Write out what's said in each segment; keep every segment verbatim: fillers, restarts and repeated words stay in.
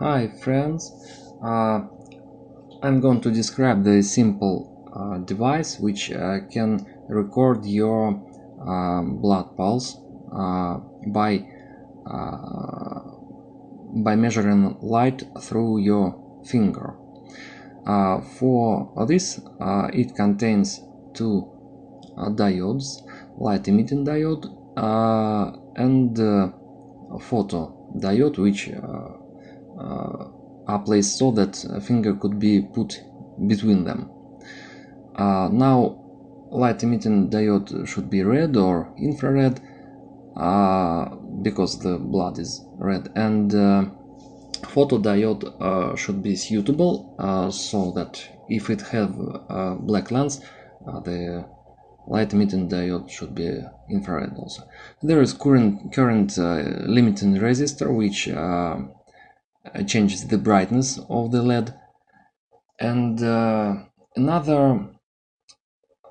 Hi friends, uh, I'm going to describe the simple uh, device which uh, can record your uh, blood pulse uh, by uh, by measuring light through your finger. Uh, for this uh, it contains two uh, diodes, light emitting diode uh, and uh, a photo diode, which uh, Uh, are placed so that a finger could be put between them. Uh, now light emitting diode should be red or infrared, uh, because the blood is red, and uh, photodiode uh, should be suitable, uh, so that if it have a black lens, uh, the light emitting diode should be infrared also. There is current, current uh, limiting resistor which uh, changes the brightness of the L E D, and uh, another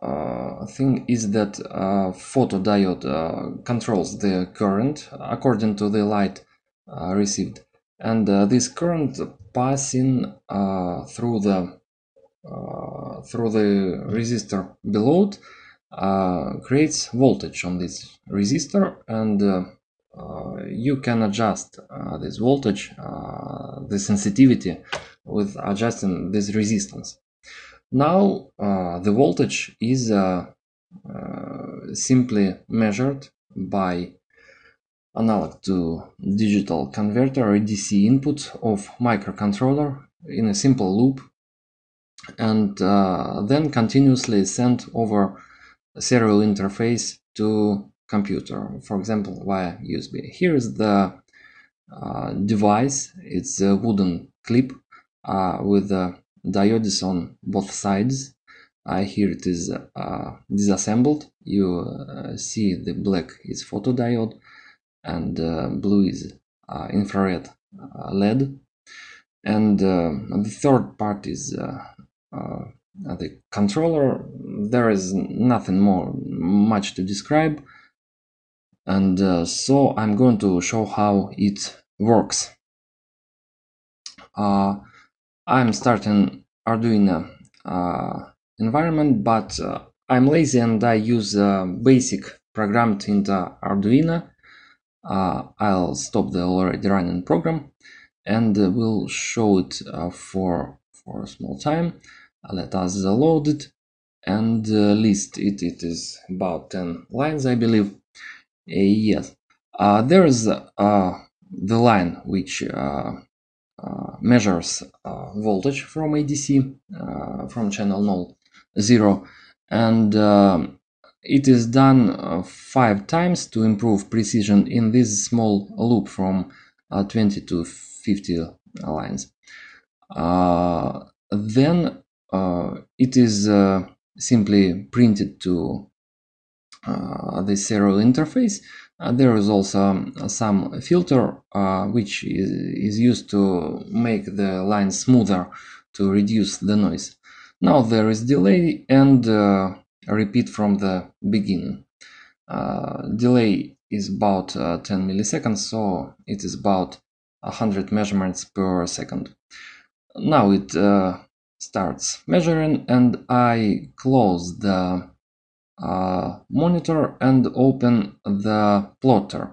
uh, thing is that uh, photodiode uh, controls the current according to the light uh, received, and uh, this current passing uh, through the uh, through the resistor below uh, creates voltage on this resistor, and uh, Uh, you can adjust uh, this voltage, uh, the sensitivity, with adjusting this resistance. Now uh, the voltage is uh, uh, simply measured by analog to digital converter A D C input of microcontroller in a simple loop, and uh, then continuously sent over a serial interface to computer, for example via U S B. Here is the uh, device. It's a wooden clip uh, with uh, diodes on both sides. Uh, here it is uh, disassembled. You uh, see the black is photodiode and uh, blue is uh, infrared uh, L E D, and uh, the third part is uh, uh, the controller. There is nothing more much to describe, and uh, so I'm going to show how it works. Uh, I'm starting Arduino uh, environment, but uh, I'm lazy and I use uh, basic programmed into Arduino. Uh, I'll stop the already running program and uh, we'll show it uh, for, for a small time. Uh, let us load it and uh, list it. It is about ten lines, I believe. Uh, yes, uh, there is uh, the line which uh, uh, measures uh, voltage from A D C, uh, from channel null zero, and uh, it is done uh, five times to improve precision in this small loop from uh, twenty to fifty lines. Uh, then uh, it is uh, simply printed to Uh, the serial interface. Uh, there is also some filter uh, which is, is used to make the line smoother to reduce the noise. Now there is delay and uh, repeat from the beginning. Uh, delay is about uh, ten milliseconds, so it is about one hundred measurements per second. Now it uh, starts measuring, and I close the Uh, monitor and open the plotter.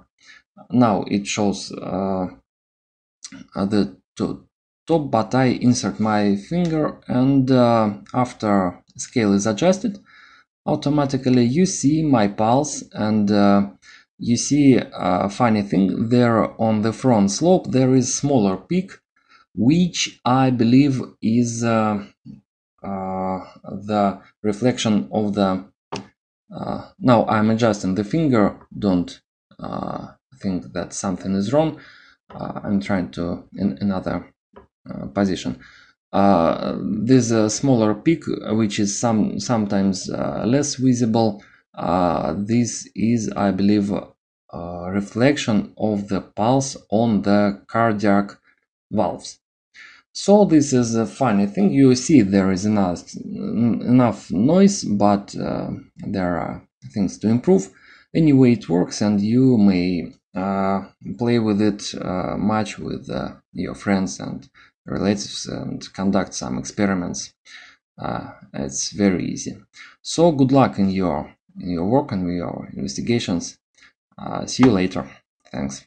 Now it shows uh, the top, but I insert my finger, and uh, after scale is adjusted, automatically you see my pulse, and uh, you see a funny thing. There on the front slope there is smaller peak, which I believe is uh, uh, the reflection of the Uh, now I'm adjusting the finger. Don't uh, think that something is wrong. Uh, I'm trying to in another uh, position. Uh, there's a smaller peak, which is some sometimes uh, less visible. Uh, this is, I believe, a reflection of the pulse on the cardiac valves. So this is a funny thing. You see there is enough, enough noise, but uh, there are things to improve. Anyway, it works, and you may uh, play with it uh, much with uh, your friends and relatives and conduct some experiments. Uh, it's very easy. So good luck in your in your work and your investigations. Uh, see you later. Thanks.